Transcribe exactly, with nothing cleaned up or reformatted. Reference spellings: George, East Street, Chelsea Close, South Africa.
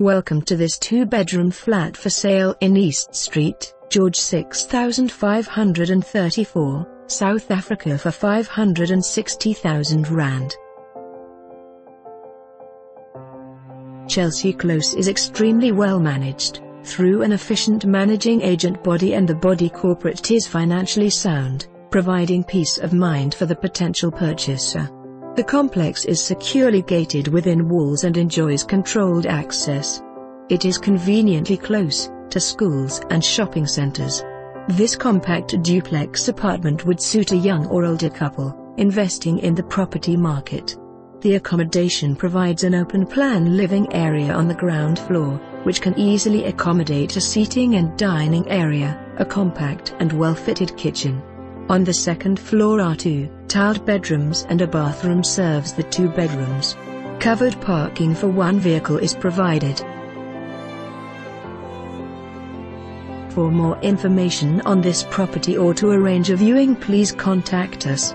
Welcome to this two-bedroom flat for sale in East Street, George six thousand five hundred thirty-four, South Africa for five hundred sixty thousand rand. Chelsea Close is extremely well managed, through an efficient managing agent body, and the body corporate is financially sound, providing peace of mind for the potential purchaser. The complex is securely gated within walls and enjoys controlled access. It is conveniently close to schools and shopping centers. This compact duplex apartment would suit a young or older couple investing in the property market. The accommodation provides an open-plan living area on the ground floor, which can easily accommodate a seating and dining area, a compact and well-fitted kitchen. On the second floor are two tiled bedrooms and a bathroom serves the two bedrooms. Covered parking for one vehicle is provided. For more information on this property or to arrange a viewing, please contact us.